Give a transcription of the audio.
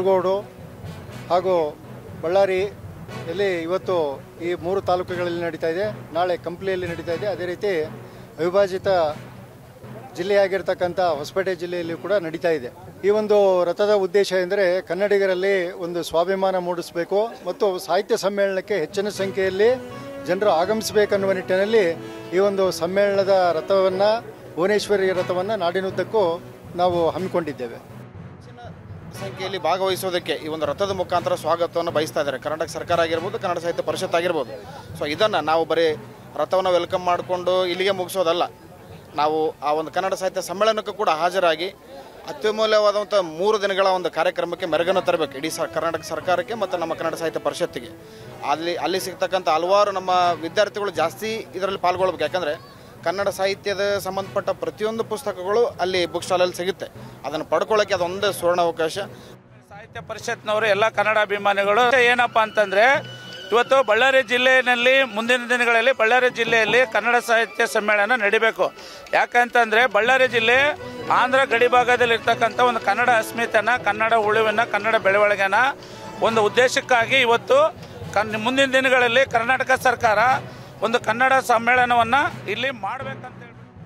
ಕುರುಗೋಡು ಹಾಗೂ ಬಳ್ಳಾರಿ ಇಲ್ಲಿ ಇವತ್ತು ಈ ಮೂರು ತಾಲೂಕುಗಳಲ್ಲಿ ನಡೆಯತಾ ಇದೆ ನಾಳೆ ಕಂಪ್ಲಿಯಲ್ಲಿ ನಡೆಯತಾ ಇದೆ ಅದೇ ರೀತಿ ಅವಿಭಾಜಿತ ಜಿಲ್ಲೆಯಾಗಿರತಕ್ಕಂತ ಹೊಸಪೇಟೆ ಜಿಲ್ಲೆಯಲ್ಲಿ ಕೂಡ ನಡೆಯತಾ ಇದೆ ಈ ಒಂದು ರಥದ ಉದ್ದೇಶ ಎಂದರೆ ಕನ್ನಡಿಗರಲ್ಲಿ ಒಂದು ಸ್ವಾಭಿಮಾನ ಮೂಡಿಸಬೇಕು ಮತ್ತು ಸಾಹಿತ್ಯ ಸಮ್ಮೇಳನಕ್ಕೆ ಹೆಚ್ಚಿನ ಸಂಖ್ಯೆಯಲ್ಲಿ ಜನರು ಆಗಮಿಸಬೇಕು ಅನ್ನುವ ನಿಟ್ಟಿನಲ್ಲಿ ಈ ಒಂದು ಸಮ್ಮೇಳನದ ರಥವನ್ನ ಭುವನೇಶ್ವರಿ ರಥವನ್ನ ನಾಡಿನುದ್ದಕ್ಕೂ ನಾವು ಹಮ್ಮಿಕೊಂಡಿದ್ದೇವೆ ಸಂಖ್ಯೆಯಲ್ಲಿ ಭಾಗವಹಿಸೋದಕ್ಕೆ ಈ ಒಂದು ರಥದ ಮುಖಾಂತರ ಸ್ವಾಗತವನ್ನು ಬಯಸ್ತಾ ಇದ್ದಾರೆ ಕರ್ನಾಟಕ ಸರ್ಕಾರ ಆಗಿರಬಹುದು ಕನ್ನಡ ಸಾಹಿತ್ಯ ಪರಿಷತ್ ಆಗಿರಬಹುದು ಸೋ ಇದನ್ನ ನಾವು ಬರೀ ರಥವನ್ನು ವೆಲ್ಕಮ್ ಮಾಡಿಕೊಂಡು ಇಲ್ಲಿಗೆ ಮುಗಿಸೋದಲ್ಲ ನಾವು ಆ ಒಂದು ಕನ್ನಡ ಸಾಹಿತ್ಯ ಸಮ್ಮೇಳನಕ್ಕೆ ಕೂಡ ಹಾಜರಾಗಿ ಅತ್ಯಮೂಲ್ಯವಾದಂತ 3 ದಿನಗಳ ಒಂದು ಕಾರ್ಯಕ್ರಮಕ್ಕೆ ಮೆರಗನ್ನು ತರಬೇಕು ಇಡಿ ಕರ್ನಾಟಕ ಸರ್ಕಾರಕ್ಕೆ ಮತ್ತು ನಮ್ಮ ಕನ್ನಡ ಸಾಹಿತ್ಯ ಪರಿಷತ್ತಿಗೆ ಅಲ್ಲಿ ಸಿಗತಕ್ಕಂತ ಹಲವಾರು ನಮ್ಮ ವಿದ್ಯಾರ್ಥಿಗಳು ಜಾಸ್ತಿ ಇದರಲ್ಲಿ ಪಾಲ್ಗೊಳ್ಳಬೇಕು ಯಾಕಂದ್ರೆ ಕನ್ನಡ ಸಾಹಿತ್ಯದ ಸಂಬಂಧಪಟ್ಟ ಪ್ರತಿಯೊಂದು ಪುಸ್ತಕಗಳು ಅಲ್ಲಿ ಬುಕ್ ಸ್ಟಾಲಲ್ಲಿ ಸಿಗುತ್ತೆ ಅದನ್ನ ಪಡೆಕೊಳ್ಳಕ್ಕೆ ಅದೊಂದು ಸುವರ್ಣ ಅವಕಾಶ ಸಾಹಿತ್ಯ ಪರಿಷತ್ನವರು ಎಲ್ಲ ಕನ್ನಡ ಅಭಿಮಾನಿಗಳು ಏನಪ್ಪಾ ಅಂತಂದ್ರೆ ಇವತ್ತು ಬಳ್ಳಾರಿ ಜಿಲ್ಲೆಯಲ್ಲಿ ಮುಂದಿನ ದಿನಗಳಲ್ಲಿ ಬಳ್ಳಾರಿ ಜಿಲ್ಲೆಯಲ್ಲಿ ಕನ್ನಡ ಸಾಹಿತ್ಯ ಸಮ್ಮೇಳನ ನಡೆಯಬೇಕು ಯಾಕಂತಂದ್ರೆ ಬಳ್ಳಾರಿ ಜಿಲ್ಲೆ ಆಂಧ್ರ ಗಡಿ ಭಾಗದಲ್ಲಿ ಇರತಕ್ಕಂತ ಒಂದು ಕನ್ನಡ ಅಸ್ಮಿತೆನ ಕನ್ನಡ ಉಳಿವನ್ನ ಕನ್ನಡ ಬೆಳವಣಿಗೆನ ಒಂದು ಉದ್ದೇಶಕ್ಕಾಗಿ ಇವತ್ತು ಮುಂದಿನ ದಿನಗಳಲ್ಲಿ ಕರ್ನಾಟಕ ಸರ್ಕಾರ ಒಂದು ಕನ್ನಡ ಸಮ್ಮೇಳನವನ್ನ ಇಲ್ಲಿ ಮಾಡಬೇಕಂತ